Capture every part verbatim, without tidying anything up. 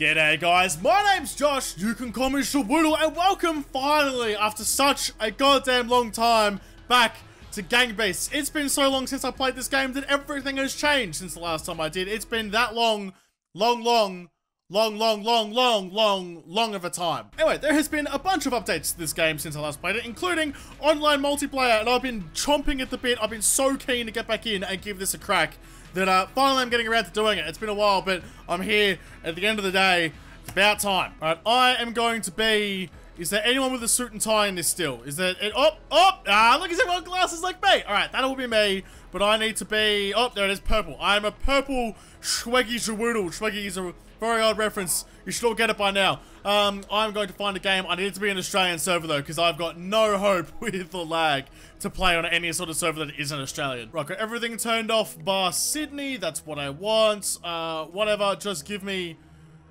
G'day guys, my name's Josh, you can call me JaWoodle, and welcome finally, after such a goddamn long time, back to Gang Beasts. It's been so long since I played this game that everything has changed since the last time I did. It's been that long, long, long, long, long, long, long, long, long of a time. Anyway, there has been a bunch of updates to this game since I last played it, including online multiplayer, and I've been chomping at the bit. I've been so keen to get back in and give this a crack. That uh, finally I'm getting around to doing it. It's been a while, but I'm here at the end of the day. It's about time. All right, I am going to be... Is there anyone with a suit and tie in this still? Is there... It, oh, oh, ah, look, is everyone glasses like me? All right, that'll be me, but I need to be... Oh, there it is, purple. I am a purple Schweggy Jawoodle. Schweggy is a very odd reference. You should all get it by now. Um, I'm going to find a game. I need to be an Australian server, though, because I've got no hope with the lag to play on any sort of server that isn't Australian. Right, got everything turned off bar Sydney. That's what I want. Uh, whatever, just give me...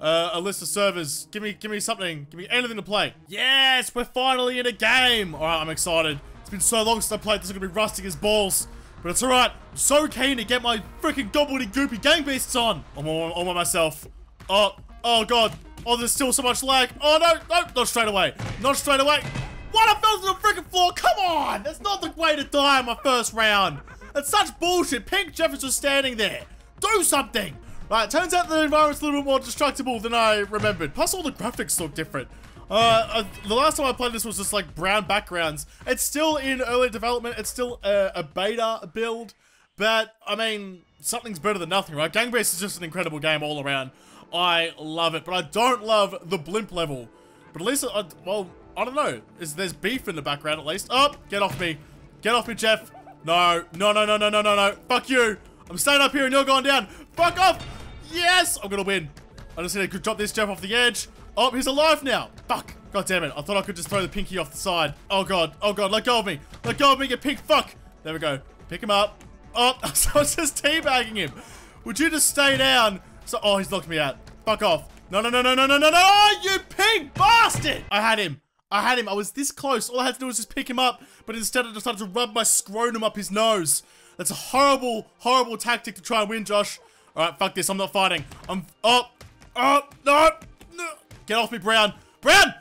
Uh, a list of servers. Give me, give me something. Give me anything to play. Yes, we're finally in a game. All right, I'm excited. It's been so long since I played. This is gonna be rusty as balls, but it's all right. I'm so keen to get my freaking gobbledygoopy Gang Beasts on. I'm all, all by myself. Oh, oh god. Oh, there's still so much lag. Oh no, no, not straight away. Not straight away. What? I fell to the freaking floor. Come on, that's not the way to die in my first round. That's such bullshit. Pink Jefferson was standing there. Do something. Right, turns out the environment's a little bit more destructible than I remembered. Plus, all the graphics look different. Uh, uh, the last time I played this was just like brown backgrounds. It's still in early development. It's still a, a beta build. But, I mean, something's better than nothing, right? Gang Beasts is just an incredible game all around. I love it. But I don't love the blimp level. But at least, I, well, I don't know. Is There's beef in the background at least. Oh, get off me. Get off me, Jeff. No, no, no, no, no, no, no, no. Fuck you. I'm staying up here and you're going down. Fuck off. Yes! I'm gonna win. I just need to drop this Jeff off the edge. Oh, he's alive now. Fuck. God damn it. I thought I could just throw the pinky off the side. Oh god. Oh god. Let go of me. Let go of me, you pink fuck. There we go. Pick him up. Oh, I was just teabagging him. Would you just stay down? So, oh, he's knocked me out. Fuck off. No, no, no, no, no, no, no, no, you pink bastard! I had him. I had him. I was this close. All I had to do was just pick him up, but instead I decided to rub my scrotum up his nose. That's a horrible, horrible tactic to try and win, Josh. Alright, fuck this, I'm not fighting. I'm- Oh! Oh! No! No! Get off me, Brown! Brown!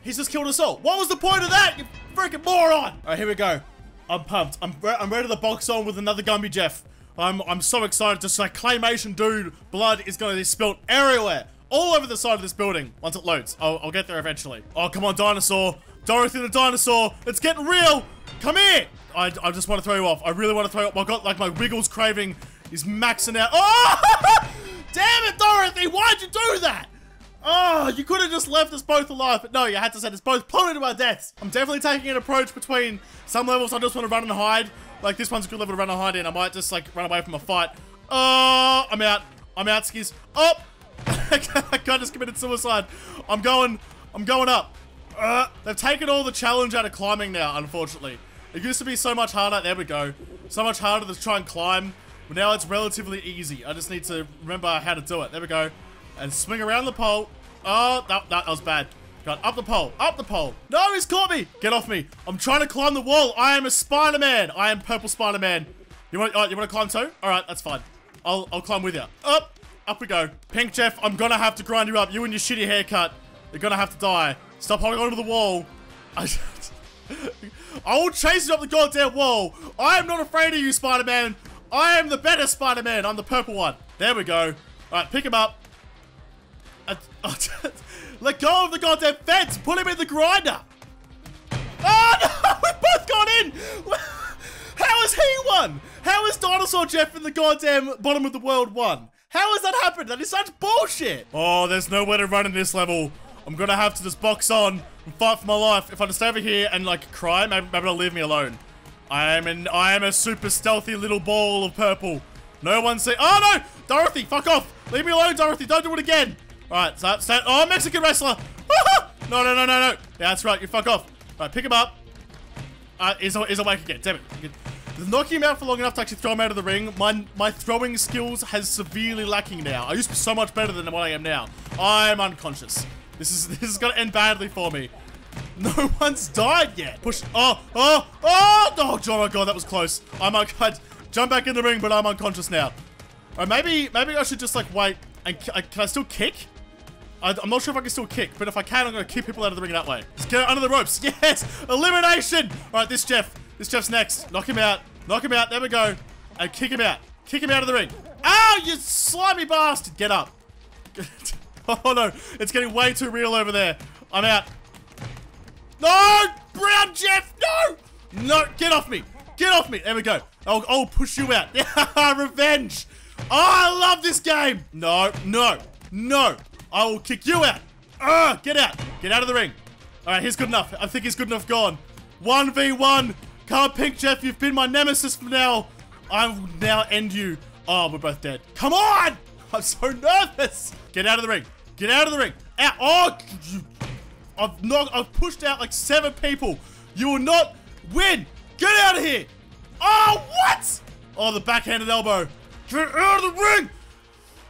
He's just killed us all. What was the point of that, you freaking moron? Alright, here we go. I'm pumped. I'm, re I'm ready to box on with another Gumby Jeff. I'm- I'm so excited. Just like claymation dude, blood is gonna be spilt everywhere. All over the side of this building. Once it loads. I'll, I'll get there eventually. Oh, come on, dinosaur. Dorothy the dinosaur. It's getting real! Come here! I, I just want to throw you off. I really want to throw you off. I got like my Wiggles craving. He's maxing out. Oh! Damn it, Dorothy! Why'd you do that? Oh, you could have just left us both alive, but no, you had to send us both plummeted to our deaths. I'm definitely taking an approach between some levels I just want to run and hide. Like, this one's a good level to run and hide in. I might just, like, run away from a fight. Oh, I'm out. I'm out, skis. Oh! I just committed suicide. I'm going. I'm going up. Uh, they've taken all the challenge out of climbing now, unfortunately. It used to be so much harder. There we go. So much harder to try and climb. But now it's relatively easy. I just need to remember how to do it. There we go. And swing around the pole. Oh, that, that, that was bad. God, up the pole. Up the pole. No, he's caught me. Get off me. I'm trying to climb the wall. I am a Spider-Man. I am purple Spider-Man. You want, oh, you want to climb too? All right, that's fine. I'll, I'll climb with you. Up. Up we go. Pink Jeff, I'm going to have to grind you up. You and your shitty haircut. You're going to have to die. Stop holding onto the wall. I just... I will chase you up the goddamn wall. I am not afraid of you, Spider-Man. I am the better Spider-Man. I'm the purple one. There we go. All right, pick him up. I, I, let go of the goddamn fence. Put him in the grinder. Oh, no. We both got in. How is he one? How is Dinosaur Jeff in the goddamn bottom of the world one? How has that happened? That is such bullshit. Oh, there's nowhere to run in this level. I'm going to have to just box on and fight for my life. If I just stay over here and, like, cry, maybe, maybe they'll leave me alone. I am an- I am a super stealthy little ball of purple. No one see- Oh no! Dorothy, fuck off! Leave me alone, Dorothy, don't do it again! Alright, so, so- Oh, Mexican wrestler! No, no, no, no, no! Yeah, that's right, you fuck off. Alright, pick him up. Uh, he's, he's awake again, damn it. Knocking him out for long enough to actually throw him out of the ring. My- my throwing skills has severely lacking now. I used to be so much better than what I am now. I'm unconscious. This is- this is gonna end badly for me. No one's died yet. Push. Oh, oh, oh, oh, oh my god, that was close. I'm, I might jump back in the ring, but I'm unconscious now. Or maybe, maybe I should just like wait And I, can I still kick? I, I'm not sure if I can still kick, but if I can, I'm going to kick people out of the ring that way. Let's get under the ropes. Yes! Elimination! All right, this Jeff. This Jeff's next. Knock him out. Knock him out. There we go. And kick him out. Kick him out of the ring. Ow, you slimy bastard. Get up. Oh, no. It's getting way too real over there. I'm out. No! Brown Jeff! No! No, get off me. Get off me. There we go. I'll, I'll push you out. Revenge. Oh, I love this game. No, no, no. I will kick you out. Ugh, get out. Get out of the ring. All right, he's good enough. I think he's good enough gone. one v one. Come Pink Jeff. You've been my nemesis from now. I will now end you. Oh, we're both dead. Come on. I'm so nervous. Get out of the ring. Get out of the ring. Out. Oh, you. I've, knocked, I've pushed out like seven people. You will not win. Get out of here. Oh, what? Oh, the backhanded elbow. Get out of the ring.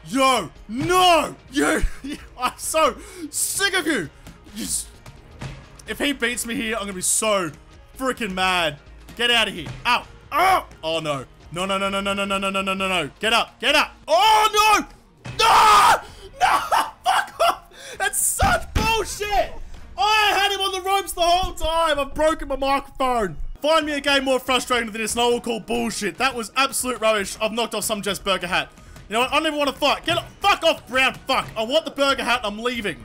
Yo, no. You. I'm so sick of you. you. If he beats me here, I'm going to be so freaking mad. Get out of here. Ow. Oh. Oh, no. No, no, no, no, no, no, no, no, no, no, no, no. Get up. Get up. Oh, no. No. No. Fuck off. That's such bullshit. I had him on the ropes the whole time. I've broken my microphone. Find me a game more frustrating than this and I will call bullshit. That was absolute rubbish. I've knocked off some Jess Burger hat. You know what? I don't even want to fight. Get off. Fuck off, Brown. Fuck. I want the burger hat. I'm leaving.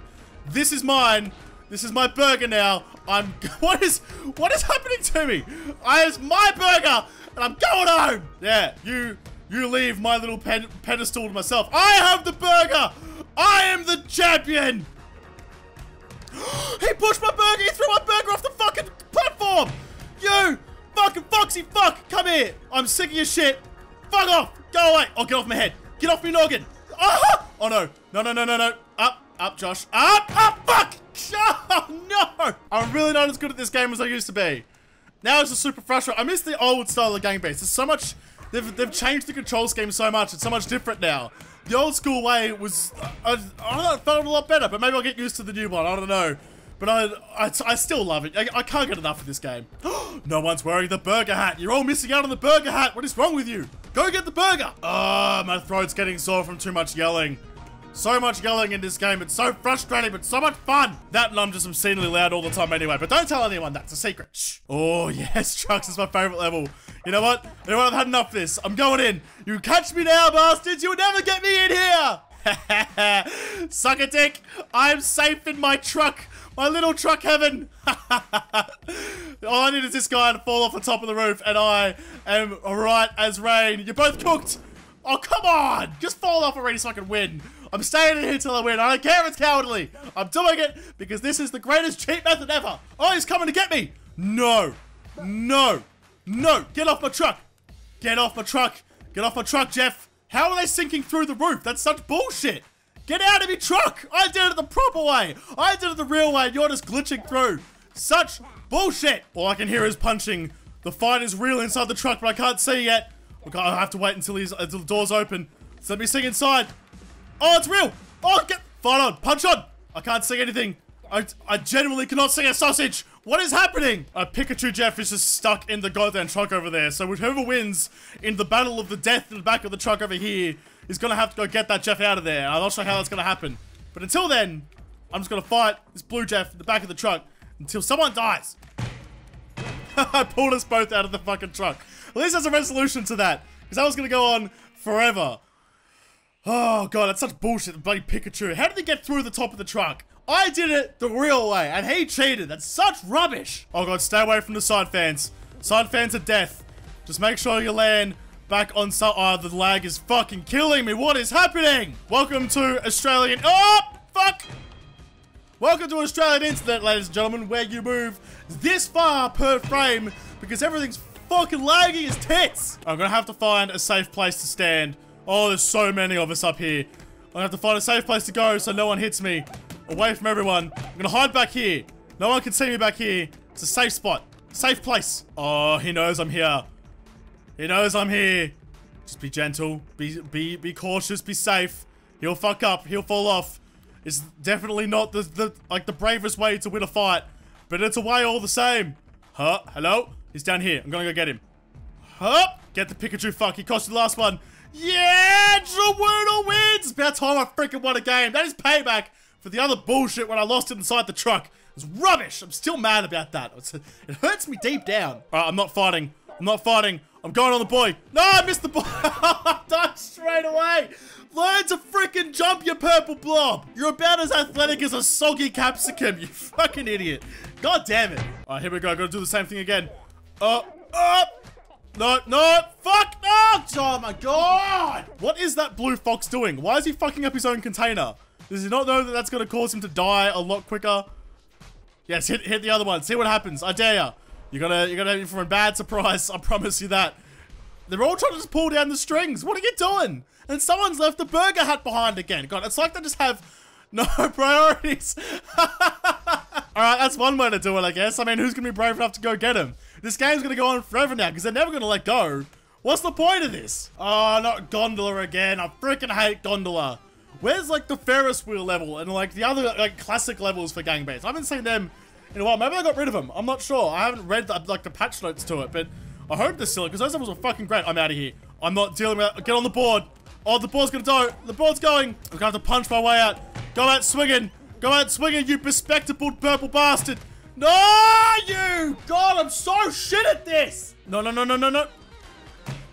This is mine. This is my burger now. I'm... What is... What is happening to me? I... It's my burger and I'm going home. Yeah. You... You leave my little pen, pedestal to myself. I have the burger. I am the champion. He pushed my burger. He threw my burger off the fucking platform. You fucking foxy fuck, come here. I'm sick of your shit. Fuck off. Go away. Oh, get off my head. Get off me noggin. Oh, oh no. No, no, no, no, no. Up, up, Josh. Up, up, fuck. Oh, no. I'm really not as good at this game as I used to be. Now it's just super frustrating. I miss the old style of Gang Beasts. There's so much... They've, they've changed the control scheme so much. It's so much different now. The old school way was... I, I don't know. It felt a lot better, but maybe I'll get used to the new one. I don't know. But I, I, I still love it. I, I can't get enough of this game. No one's wearing the burger hat. You're all missing out on the burger hat. What is wrong with you? Go get the burger. Oh, my throat's getting sore from too much yelling. So much yelling in this game. It's so frustrating, but so much fun. That and I'm just obscenely loud all the time anyway. But don't tell anyone. That's a secret. Shh. Oh, yes. Trucks is my favorite level. You know what? You know what? I've had enough of this. I'm going in. You catch me now, bastards. You'll never get me in here. Suck a dick. I'm safe in my truck. My little truck heaven. All I need is this guy to fall off the top of the roof and I am right as rain. You're both cooked. Oh, come on. Just fall off already so I can win. I'm staying in here till I win. I don't care if it's cowardly. I'm doing it because this is the greatest cheat method ever. Oh, he's coming to get me. No. No. No. Get off my truck. Get off my truck. Get off my truck, Jeff. How are they sinking through the roof? That's such bullshit. Get out of your truck! I did it the proper way! I did it the real way, and you're just glitching through. Such bullshit! All I can hear is punching. The fight is real inside the truck, but I can't see yet. Okay, I have to wait until, he's, until the door's open. So let me see inside. Oh, it's real! Oh, get... Fight on! Punch on! I can't see anything. I, I genuinely cannot see a sausage! What is happening? Uh, Pikachu Jeff is just stuck in the goddamn truck over there. So whoever wins in the battle of the death in the back of the truck over here is going to have to go get that Jeff out of there. I'm not sure how that's going to happen. But until then, I'm just going to fight this blue Jeff in the back of the truck until someone dies. I pulled us both out of the fucking truck. At least there's a resolution to that. Because that was going to go on forever. Oh god, that's such bullshit, the bloody Pikachu. How did they get through the top of the truck? I did it the real way, and he cheated. That's such rubbish. Oh god, stay away from the side fans. Side fans are death. Just make sure you land back on so- Oh, the lag is fucking killing me. What is happening? Welcome to Australian- Oh, fuck! Welcome to Australian Internet, ladies and gentlemen, where you move this far per frame because everything's fucking laggy as tits. I'm gonna have to find a safe place to stand. Oh, there's so many of us up here. I'm gonna have to find a safe place to go so no one hits me. Away from everyone. I'm gonna hide back here. No one can see me back here. It's a safe spot. Safe place. Oh, he knows I'm here. He knows I'm here. Just be gentle. Be be be cautious. Be safe. He'll fuck up. He'll fall off. It's definitely not the, the like the bravest way to win a fight. But it's a way all the same. Huh? Hello? He's down here. I'm gonna go get him. Huh? Get the Pikachu fuck. He cost you the last one. Yeah, JaWoodle wins! It's about time I freaking won a game. That is payback for the other bullshit when I lost it inside the truck. It was rubbish. I'm still mad about that. It's, it hurts me deep down. All right, I'm not fighting. I'm not fighting. I'm going on the boy. No, I missed the boy. I died straight away. Learn to freaking jump, you purple blob. You're about as athletic as a soggy capsicum, you fucking idiot. God damn it. All right, here we go. Gotta do the same thing again. Oh, oh. No, no. Fuck, no. Oh, my God. What is that blue fox doing? Why is he fucking up his own container? Does he not know that that's going to cause him to die a lot quicker? Yes, hit, hit the other one. See what happens. I dare ya. You're gonna, you're gonna have me for a bad surprise. I promise you that. They're all trying to just pull down the strings. What are you doing? And someone's left the burger hat behind again. God, it's like they just have no priorities. Alright, that's one way to do it, I guess. I mean, who's gonna be brave enough to go get him? This game's gonna go on forever now, because they're never gonna let go. What's the point of this? Oh, not Gondola again. I freaking hate Gondola. Where's, like, the Ferris wheel level and, like, the other, like, classic levels for Gang Beasts? I haven't seen them in a while. Maybe I got rid of them. I'm not sure. I haven't read, the, like, the patch notes to it, but I hope they're still, because those levels were fucking great. I'm out of here. I'm not dealing with that. Get on the board. Oh, the board's gonna go. The board's going. I'm gonna have to punch my way out. Go out swinging. Go out swinging, you bespectacled purple bastard. No, you! God, I'm so shit at this. No, no, no, no, no, no.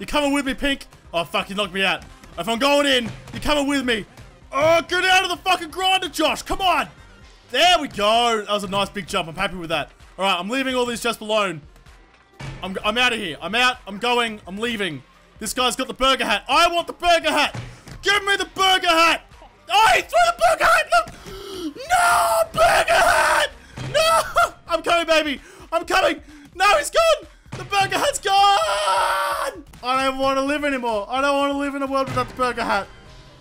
You're coming with me, Pink. Oh, fuck, you knocked me out. If I'm going in, you're coming with me. Oh, get out of the fucking grinder, Josh. Come on. There we go. That was a nice big jump. I'm happy with that. All right, I'm leaving all these just alone. I'm, I'm out of here. I'm out. I'm going. I'm leaving. This guy's got the burger hat. I want the burger hat. Give me the burger hat. Oh, he threw the burger hat. No, no burger hat. No. I'm coming, baby. I'm coming. No, he's gone. The burger hat's gone. I don't want to live anymore. I don't want to live in a world without the burger hat.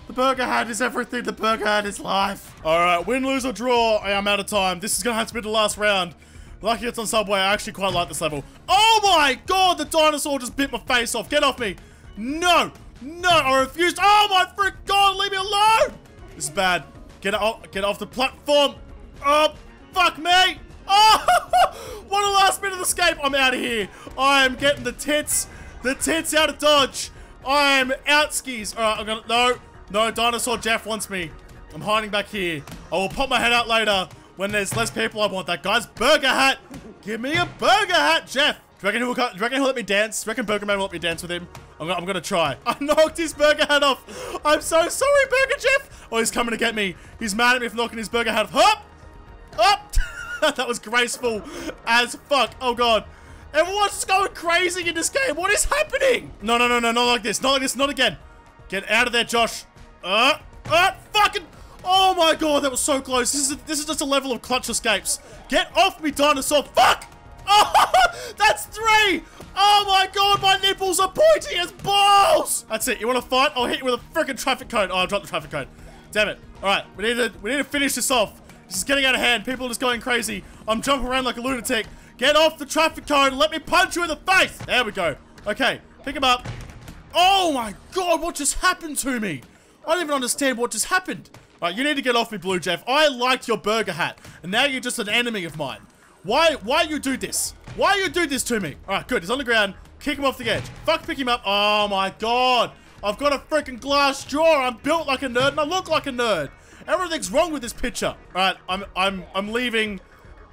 The burger hat is everything. The burger hat is life. All right, win, lose, or draw. I'm out of time. This is going to have to be the last round. Lucky it's on Subway. I actually quite like this level. Oh, my God. The dinosaur just bit my face off. Get off me. No. No. I refuse. Oh, my freak God. Leave me alone. This is bad. Get off, get off the platform. Oh, fuck me. Oh, what a last minute escape. I'm out of here. I am getting the tits. The tits out of Dodge. I am out skis. All right, I'm going to... No. No, Dinosaur Jeff wants me. I'm hiding back here. I will pop my head out later when there's less people. I want that guy's burger hat. Give me a burger hat, Jeff. Do you reckon he'll, do you reckon he'll let me dance? Do you reckon Burger Man will let me dance with him? I'm, I'm going to try. I knocked his burger hat off. I'm so sorry, Burger Jeff. Oh, he's coming to get me. He's mad at me for knocking his burger hat off. Hop! Up! That was graceful as fuck. Oh, God. Everyone's going crazy in this game. What is happening? No, no, no, no. Not like this. Not like this. Not again. Get out of there, Josh. Uh, uh, fucking, oh my God, that was so close. This is, a, this is just a level of clutch escapes. Get off me, dinosaur, fuck! Oh, that's three! Oh my God, my nipples are pointy as balls! That's it, you wanna fight? I'll hit you with a freaking traffic cone. Oh, I dropped the traffic cone. Damn it. All right, we need to, we need to finish this off. This is getting out of hand, people are just going crazy. I'm jumping around like a lunatic. Get off the traffic cone, let me punch you in the face! There we go. Okay, pick him up. Oh my God, what just happened to me? I don't even understand what just happened. All right, you need to get off me, Blue Jeff. I liked your burger hat, and now you're just an enemy of mine. Why, why you do this? Why you do this to me? All right, good. He's on the ground. Kick him off the edge. Fuck, pick him up. Oh, my God. I've got a freaking glass jaw. I'm built like a nerd, and I look like a nerd. Everything's wrong with this picture. All right, I'm, I'm, I'm leaving,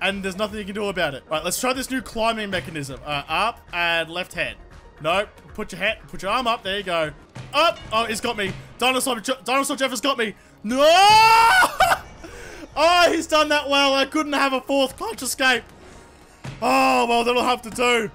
and there's nothing you can do about it. All right, let's try this new climbing mechanism. All right, up and left hand. No, put your hat, put your arm up. There you go. Up! Oh, he's got me. Dinosaur, Dinosaur Jeff has got me. No! Oh, he's done that well. I couldn't have a fourth clutch escape. Oh, well, that'll have to do.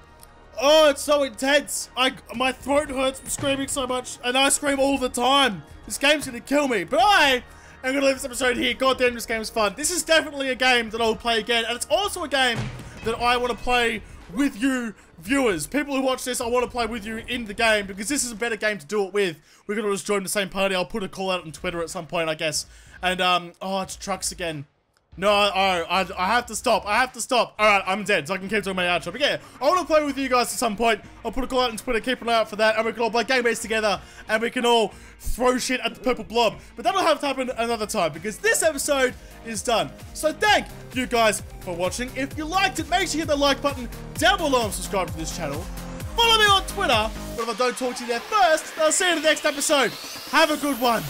Oh, it's so intense. I, my throat hurts from screaming so much, and I scream all the time. This game's gonna kill me, but I am gonna leave this episode here. God damn, this game is fun. This is definitely a game that I'll play again, and it's also a game that I want to play with you viewers. People who watch this, I want to play with you in the game because this is a better game to do it with. We're going to just join the same party. I'll put a call out on Twitter at some point, I guess. And, um, oh, it's trucks again. No, I, I, I have to stop. I have to stop. All right, I'm dead, so I can keep doing my outro. But yeah, I want to play with you guys at some point. I'll put a call out on Twitter. Keep an eye out for that. And we can all play Gang Beasts together. And we can all throw shit at the purple blob. But that'll have to happen another time because this episode is done. So thank you guys for watching. If you liked it, make sure you hit the like button down below and subscribe to this channel. Follow me on Twitter, but if I don't talk to you there first, I'll see you in the next episode. Have a good one.